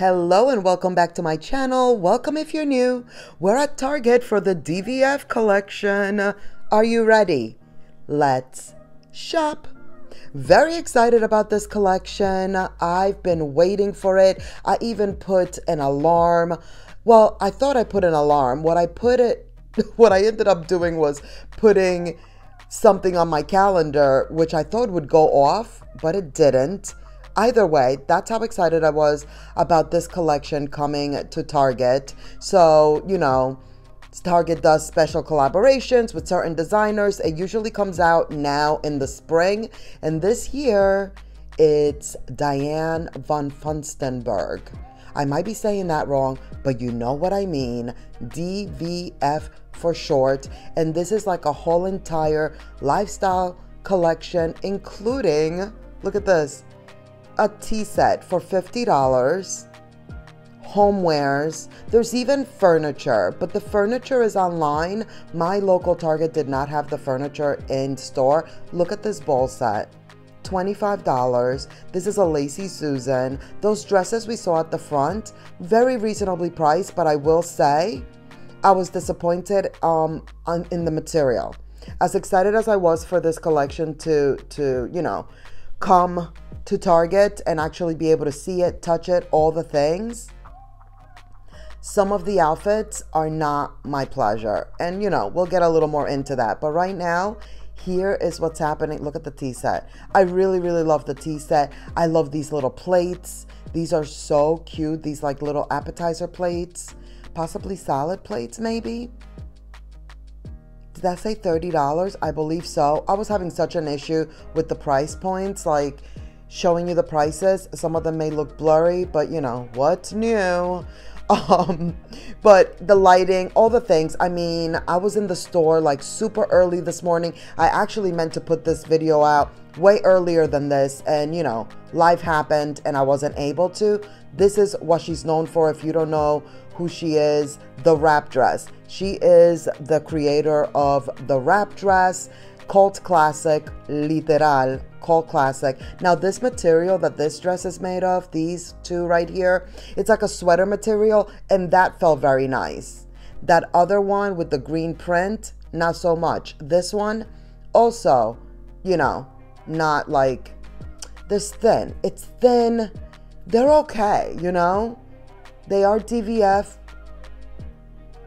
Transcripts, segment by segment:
Hello and welcome back to my channel. Welcome if you're new. We're at Target for the DVF collection. Are you ready? Let's shop. Very excited about this collection. I've been waiting for it. I even put an alarm. Well, I thought I put an alarm. What I ended up doing was putting something on my calendar, which I thought would go off, but it didn't. Either way, that's how excited I was about this collection coming to Target. So, you know, Target does special collaborations with certain designers. It usually comes out now in the spring. And this year, it's Diane von Furstenberg. I might be saying that wrong, but you know what I mean. DVF for short. And this is like a whole entire lifestyle collection, including, look at this, a tea set for $50, homewares. There's even furniture, but the furniture is online. My local Target did not have the furniture in store. Look at this bowl set, $25. This is a Lacey Susan. Those dresses we saw at the front, very reasonably priced, but I will say I was disappointed in the material. As excited as I was for this collection to you know, come to Target and actually be able to see it, touch it, all the things, some of the outfits are not my pleasure. And, you know, we'll get a little more into that. But right now, here is what's happening. Look at the tea set. I really, really love the tea set. I love these little plates. These are so cute. These like little appetizer plates, possibly salad plates, maybe. Did that say $30? I believe so. I was having such an issue with the price points, like showing you the prices. Some of them may look blurry, but you know, what's new? But the lighting, all the things. I mean, I was in the store like super early this morning. I actually meant to put this video out way earlier than this, and you know, life happened and I wasn't able to. This is what she's known for. If you don't know who she is, the wrap dress. She is the creator of the wrap dress, cult classic, literal cult classic. Now this material that this dress is made of, these two right here, it's like a sweater material, and that felt very nice. That other one with the green print, not so much. This one also, you know, not like this thin. It's thin. They're okay, you know? They are DVF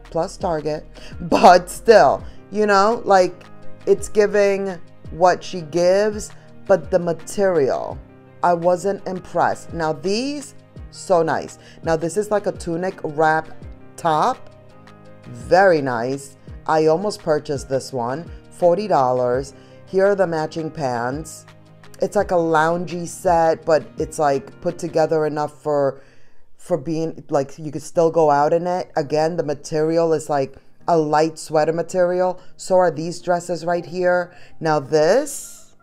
plus Target, but still, you know, like it's giving what she gives, but the material, I wasn't impressed. Now these, so nice. Now this is like a tunic wrap top. Very nice. I almost purchased this one, $40. Here are the matching pants. It's like a loungy set, but it's like put together enough for being like you could still go out in it. Again, the material is like a light sweater material. So are these dresses right here. Now this,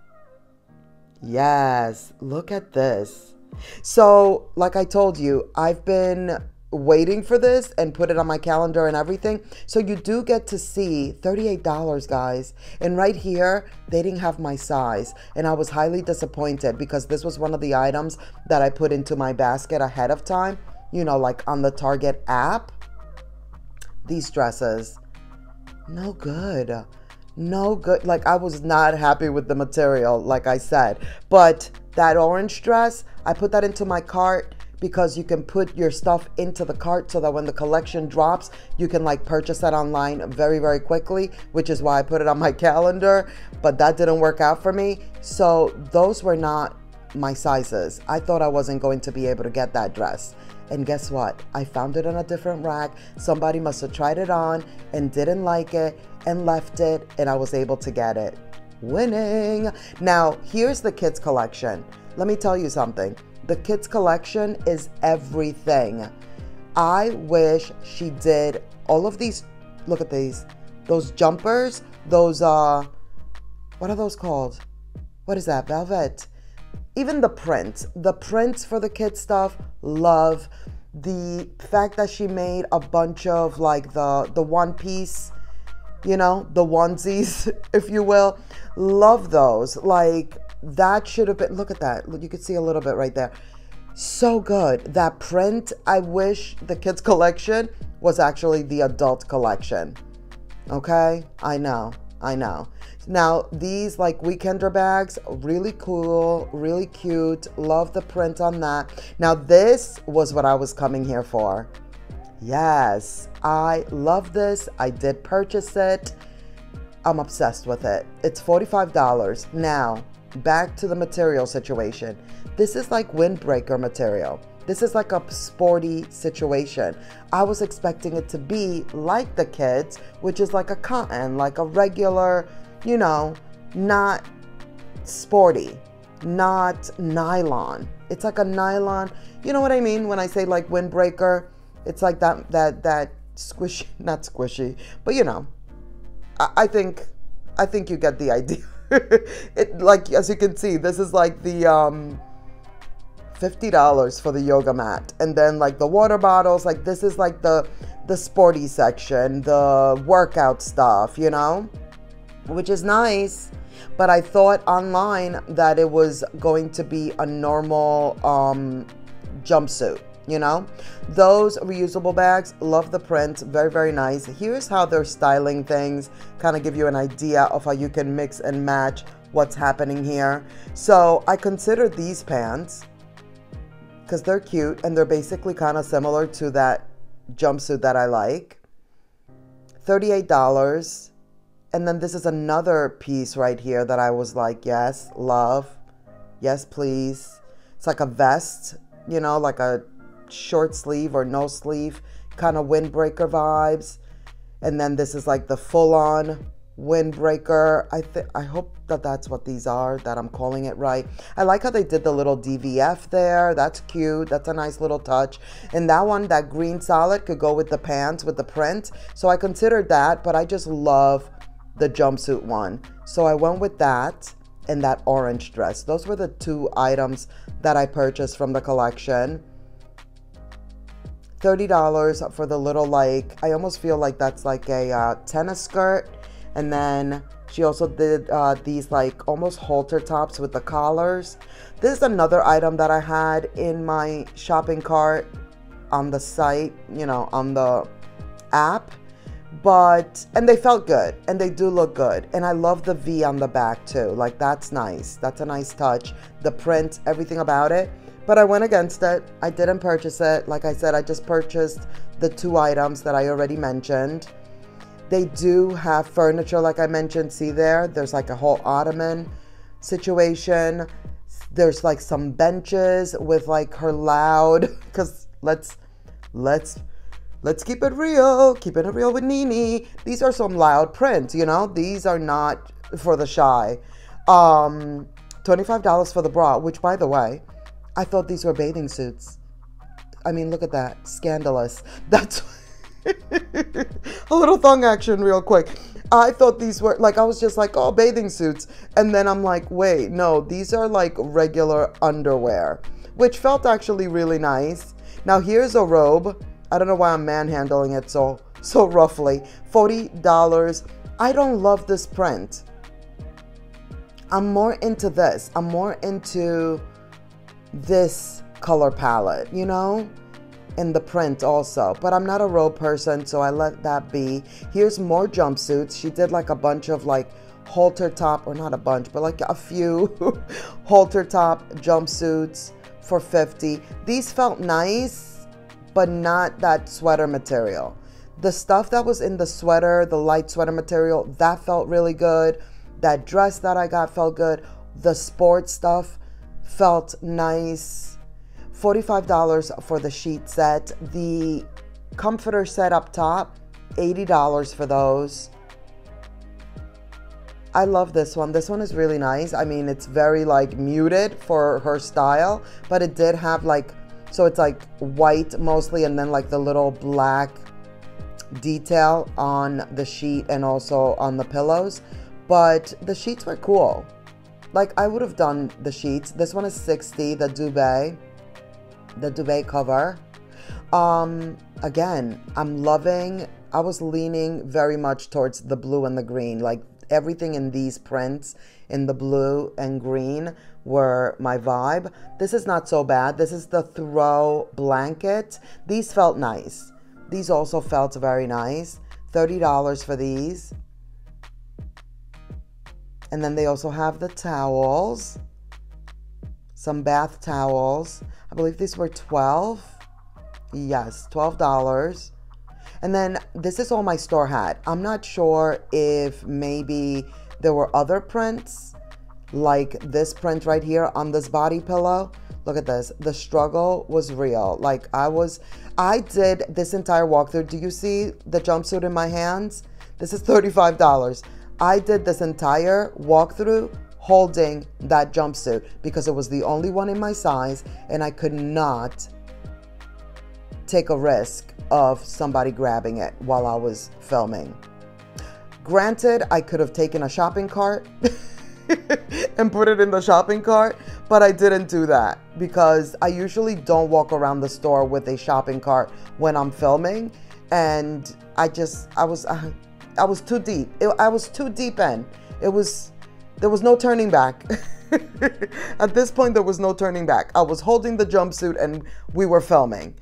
yes, look at this. So like I told you, I've been waiting for this and put it on my calendar and everything. So you do get to see $38, guys. And right here, they didn't have my size. And I was highly disappointed because this was one of the items that I put into my basket ahead of time, you know, like on the Target app. These dresses, no good. No good. Like I was not happy with the material, like I said. But that orange dress, I put that into my cart, because you can put your stuff into the cart so that when the collection drops, you can like purchase that online very, very quickly, which is why I put it on my calendar, but that didn't work out for me. So those were not my sizes. I thought I wasn't going to be able to get that dress. And guess what? I found it on a different rack. Somebody must have tried it on and didn't like it and left it, and I was able to get it. Winning. Now, here's the kids collection. Let me tell you something. The kids collection is everything. I wish she did all of these. Look at these, those jumpers, those, what are those called? What is that, velvet? Even the prints for the kids stuff, love. The fact that she made a bunch of like the one piece, you know, the onesies, if you will, love those. Like, that should have been, look at that, you could see a little bit right there. So good. That print, I wish the kids collection was actually the adult collection. Okay, I know. Now these like weekender bags, really cool, really cute. Love the print on that. Now this was what I was coming here for. Yes, I love this. I did purchase it. I'm obsessed with it. It's $45. Now back to the material situation. This is like windbreaker material. This is like a sporty situation. I was expecting it to be like the kids, which is like a cotton, like a regular, you know, not sporty, not nylon. It's like a nylon. You know what I mean when I say like windbreaker? It's like that squishy, not squishy, but you know, I think you get the idea. It, like, as you can see, this is like the $50 for the yoga mat, and then like the water bottles. Like this is like the sporty section, the workout stuff, you know, which is nice. But I thought online that it was going to be a normal jumpsuit, you know. Those reusable bags, love the print, very, very nice. Here's how they're styling things, kind of give you an idea of how you can mix and match what's happening here. So I considered these pants because they're cute and they're basically kind of similar to that jumpsuit that I like. $38. And then this is another piece right here that I was like, yes, love, yes, please. It's like a vest, you know, like a short sleeve or no sleeve kind of windbreaker vibes. And then this is like the full-on windbreaker. I hope that that's what these are, that I'm calling it right. I like how they did the little DVF there. That's cute. That's a nice little touch. And that one, that green solid, could go with the pants with the print. So I considered that, but I just love the jumpsuit one, so I went with that and that orange dress. Those were the two items that I purchased from the collection. $30 for the little, like, I almost feel like that's like a tennis skirt. And then she also did these like almost halter tops with the collars. This is another item that I had in my shopping cart on the site, you know, on the app, but, and they felt good and they do look good. And I love the V on the back too. Like, that's nice. That's a nice touch. The print, everything about it. But I went against it. I didn't purchase it. Like I said, I just purchased the two items that I already mentioned. They do have furniture, like I mentioned. See there, there's like a whole ottoman situation. There's like some benches with like her loud, because let's keep it real, keeping it real with Nene. These are some loud prints, you know? These are not for the shy. $25 for the bra, which, by the way, I thought these were bathing suits. I mean, look at that, scandalous. That's a little thong action real quick. I thought these were, like, I was just like, oh, bathing suits. And then I'm like, wait, no, these are like regular underwear, which felt actually really nice. Now here's a robe. I don't know why I'm manhandling it so roughly. $40. I don't love this print. I'm more into this. I'm more into this color palette, you know, and the print also. But I'm not a robe person, so I let that be. Here's more jumpsuits. She did like a bunch of like halter top, or not a bunch, but like a few halter top jumpsuits for $50. These felt nice, but not that sweater material. The stuff that was in the sweater, the light sweater material, that felt really good. That dress that I got felt good. The sports stuff felt nice. $45 for the sheet set. The comforter set up top, $80 for those. I love this one. This one is really nice. I mean, it's very like muted for her style, but it did have like, so it's like white mostly, and then like the little black detail on the sheet and also on the pillows. But the sheets were cool. Like, I would have done the sheets. This one is $60, the duvet cover. Again, I was leaning very much towards the blue and the green. Like, everything in these prints in the blue and green were my vibe. This is not so bad. This is the throw blanket. These felt nice. These also felt very nice. $30 for these. And then they also have the towels, some bath towels. I believe these were $12. Yes, $12. And then this is all my store had. I'm not sure if maybe there were other prints, like this print right here on this body pillow. Look at this. The struggle was real. Like I did this entire walkthrough. Do you see the jumpsuit in my hands? This is $35. I did this entire walkthrough holding that jumpsuit because it was the only one in my size and I could not take a risk of somebody grabbing it while I was filming. Granted, I could have taken a shopping cart and put it in the shopping cart, but I didn't do that because I usually don't walk around the store with a shopping cart when I'm filming, and I was too deep. I was too deep in. There was no turning back. At this point, there was no turning back. I was holding the jumpsuit and we were filming.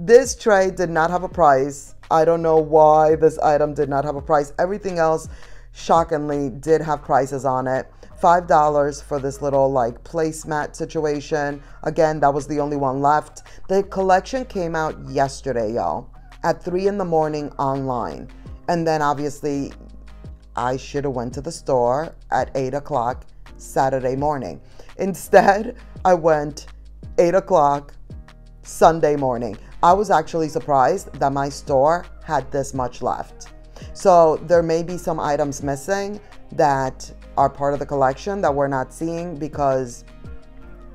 This tray did not have a price. I don't know why this item did not have a price. Everything else, shockingly, did have prices on it. $5 for this little like placemat situation. Again, that was the only one left. The collection came out yesterday, y'all, at 3 in the morning online. And then obviously I should have went to the store at 8 o'clock Saturday morning. Instead, I went 8 o'clock Sunday morning. I was actually surprised that my store had this much left. So there may be some items missing that are part of the collection that we're not seeing because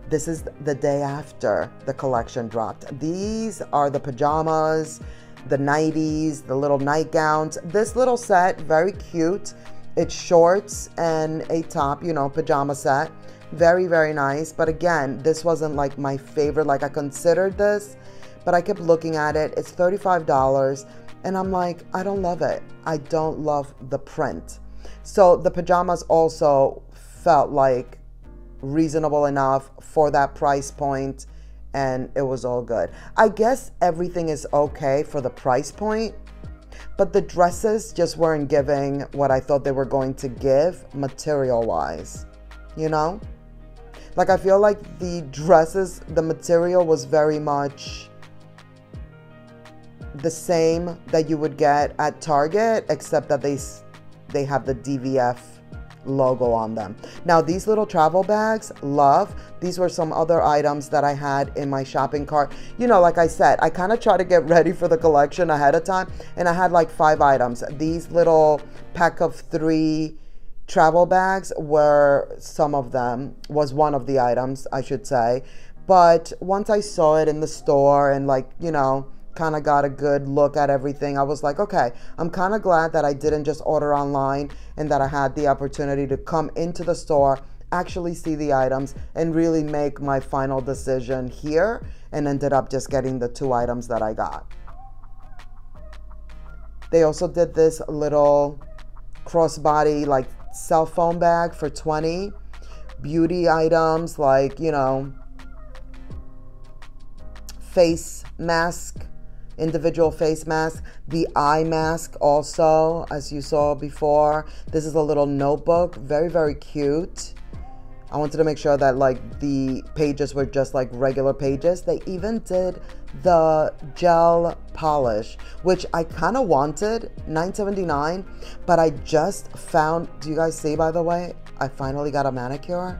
this is the day after the collection dropped. These are the pajamas, the nighties, the little nightgowns. This little set, very cute. It's shorts and a top, you know, pajama set. Very, very nice. But again, this wasn't like my favorite. Like I considered this, but I kept looking at it. It's $35 and I'm like, I don't love it. I don't love the print. So the pajamas also felt like reasonable enough for that price point. And it was all good. I guess everything is okay for the price point, but the dresses just weren't giving what I thought they were going to give material wise, you know? Like I feel like the dresses, the material was very much the same that you would get at Target, except that they have the DVF logo on them. Now these little travel bags, love. These were some other items that I had in my shopping cart. You know, like I said, I kind of try to get ready for the collection ahead of time, and I had like 5 items. These little pack of 3 travel bags were some of them, was one of the items, I should say. But once I saw it in the store and like, you know, kind of got a good look at everything, I was like, okay, I'm kind of glad that I didn't just order online and that I had the opportunity to come into the store, actually see the items, and really make my final decision here, and ended up just getting the 2 items that I got. They also did this little crossbody like cell phone bag for $20. Beauty items like, you know, face mask, individual face mask, the eye mask also, as you saw before. This is a little notebook, very, very cute. I wanted to make sure that like the pages were just like regular pages. They even did the gel polish, which I kind of wanted, $9.79, but I just found, do you guys see, by the way, I finally got a manicure.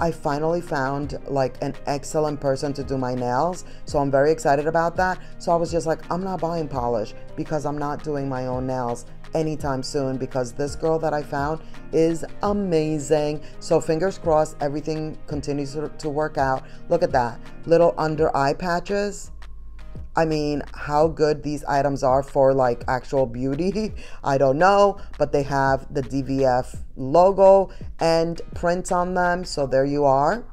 I finally found like an excellent person to do my nails, so I'm very excited about that. So I was just like, I'm not buying polish because I'm not doing my own nails anytime soon, because this girl that I found is amazing. So fingers crossed everything continues to work out. Look at that, little under eye patches. I mean, how good these items are for like actual beauty, I don't know, but they have the DVF logo and prints on them. So there you are.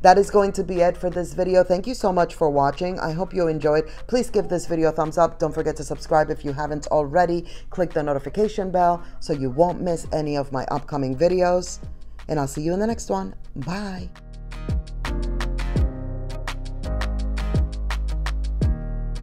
That is going to be it for this video. Thank you so much for watching. I hope you enjoyed. Please give this video a thumbs up. Don't forget to subscribe if you haven't already. Click the notification bell so you won't miss any of my upcoming videos. And I'll see you in the next one. Bye.